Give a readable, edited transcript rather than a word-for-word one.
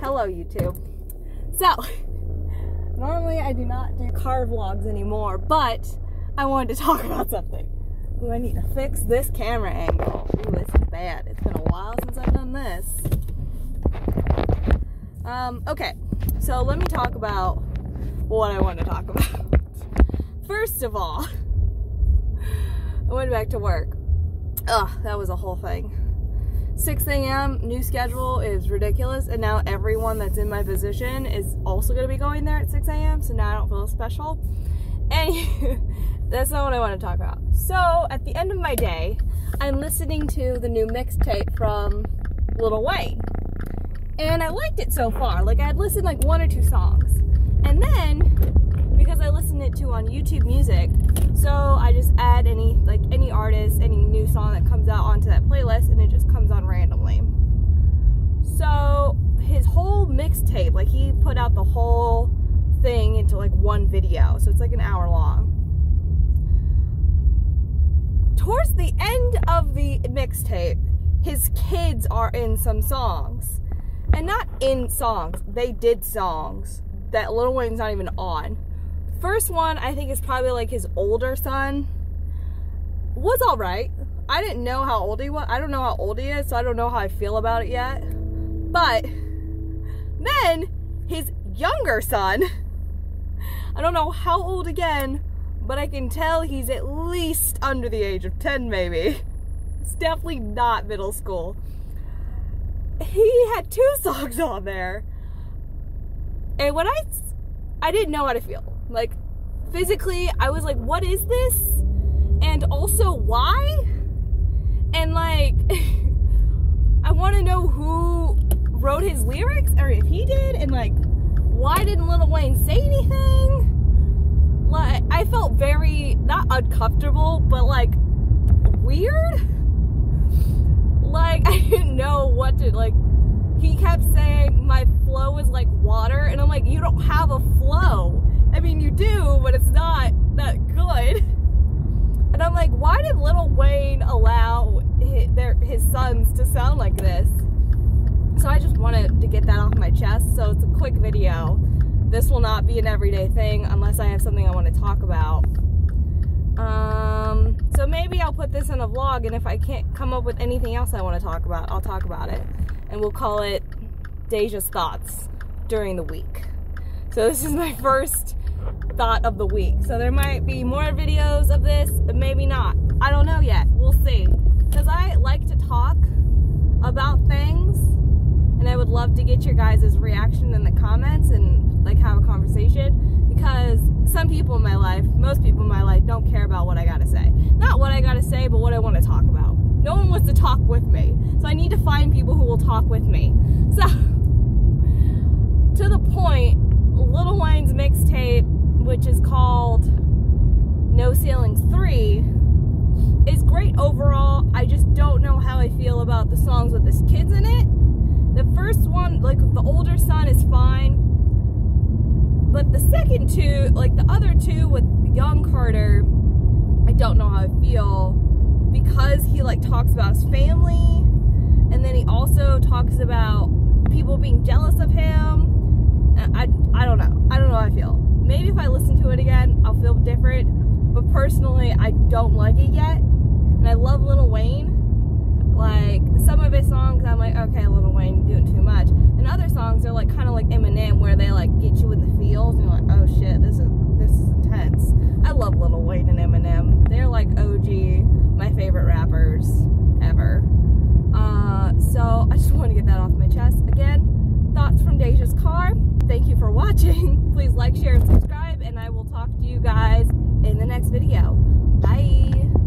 Hello, YouTube. So, normally I do not do car vlogs anymore, but I wanted to talk about something. Ooh, I need to fix this camera angle. Ooh, this is bad. It's been a while since I've done this. Okay, so let me talk about what I want to talk about. First of all, I went back to work. Ugh, that was a whole thing. 6 a.m. new schedule is ridiculous, and now everyone that's in my position is also going to be going there at 6 a.m. So now I don't feel special. And that's not what I want to talk about. So at the end of my day, I'm listening to the new mixtape from Lil Wayne, and I liked it so far. Like, I had listened like one or two songs, and then because I listened it to on YouTube Music, so I just add any artist, any new song that comes out onto that playlist, and it just comes on randomly. So his whole mixtape, like, he put out the whole thing into like one video, so it's like an hour long. Towards the end of the mixtape, his kids are in some songs, and not in songs, they did songs that Lil Wayne's not even on. First one, I think, is probably like his older son. Was alright. I didn't know how old he was. I don't know how old he is, so I don't know how I feel about it yet. But then his younger son, I don't know how old again, but I can tell he's at least under the age of 10, maybe. It's definitely not middle school. He had two songs on there. And when I didn't know how to feel. Like, physically, I was like, what is this? And also, why? And like, I want to know who wrote his lyrics, or if he did, and like, why didn't Lil Wayne say anything? Like, I felt very, not uncomfortable, but like, weird? Like, I didn't know what to, like, he kept saying, my flow is like water, and I'm like, you don't have a flow. I mean, you do, but it's not that good. And I'm like, why did Lil Wayne allow his sons to sound like this? So I just wanted to get that off my chest, so it's a quick video. This will not be an everyday thing unless I have something I want to talk about. So maybe I'll put this in a vlog, and if I can't come up with anything else I want to talk about, I'll talk about it. And we'll call it Deja's Thoughts during the week. So this is my first thought of the week. So there might be more videos of this, but maybe not. I don't know yet. We'll see. Because I like to talk about things, and I would love to get your guys' reaction in the comments and like have a conversation. Because some people in my life, most people in my life, don't care about what I gotta say. Not what I gotta say, but what I want to talk about. No one wants to talk with me. So I need to find people who will talk with me. So, to the point, Lil Wayne's mixtape, which is called No Ceilings 3, is great overall. I just don't know how I feel about the songs with his kids in it. The first one, like the older son, is fine. But the second two, like the other two with Young Carter, I don't know how I feel, because he like talks about his family, and then he also talks about people being jealous of him. I don't know. I don't know how I feel. Maybe if I listen to it again, I'll feel different. But personally, I don't like it yet. And I love Lil Wayne. Like, some of his songs, I'm like, okay, Lil Wayne, you're doing too much. And other songs are like kind of like Eminem, where they like get you in the feels, and you're like, oh shit, this is intense. I love Lil Wayne and Eminem. They're like OG, my favorite rappers ever. So I just want to get that off my chest again. Thoughts from Deja's car. Thank you for watching. Please like, share, and subscribe, and I will talk to you guys in the next video.